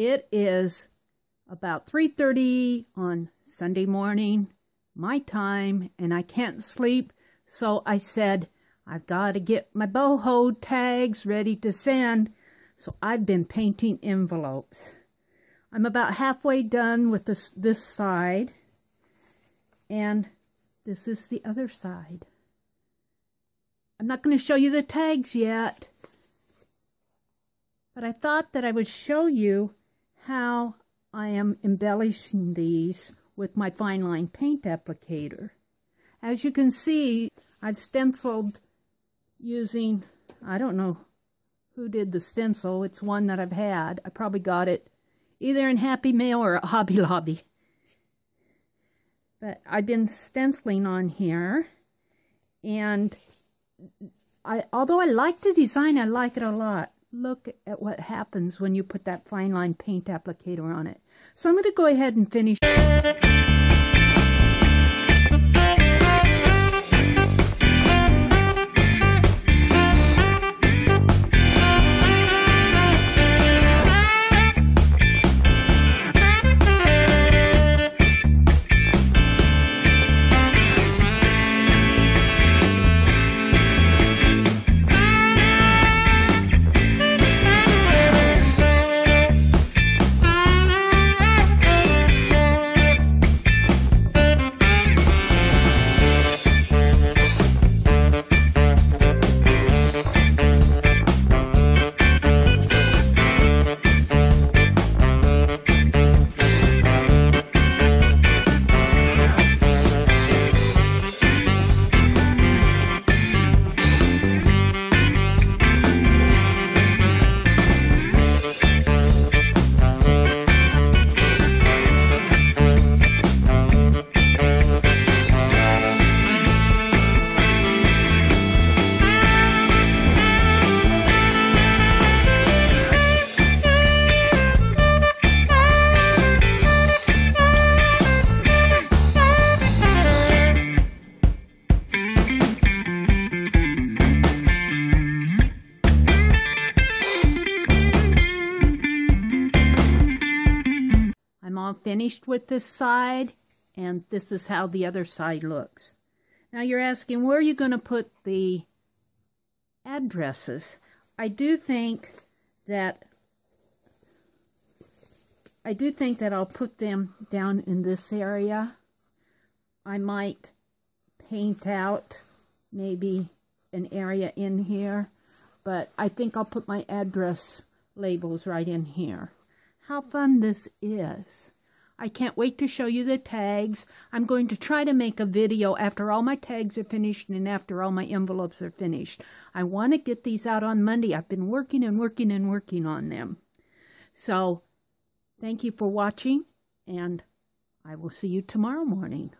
It is about 3:30 on Sunday morning, my time, and I can't sleep. So I said, I've got to get my boho tags ready to send. So I've been painting envelopes. I'm about halfway done with this side. And this is the other side. I'm not going to show you the tags yet, but I thought that I would show you how I am embellishing these with my Fineline paint applicator. As you can see, I've stenciled using, I don't know who did the stencil. It's one that I've had. I probably got it either in Happy Mail or at Hobby Lobby. But I've been stenciling on here, and although I like the design, I like it a lot. Look at what happens when you put that Fineline paint applicator on it. So I'm going to go ahead and finish. Finished with this side, and this is how the other side looks. Now you're asking, where are you going to put the addresses? I do think that I'll put them down in this area. I might paint out maybe an area in here, but I think I'll put my address labels right in here. How fun this is. I can't wait to show you the tags. I'm going to try to make a video after all my tags are finished and after all my envelopes are finished. I want to get these out on Monday. I've been working and working and working on them. So, thank you for watching, and I will see you tomorrow morning.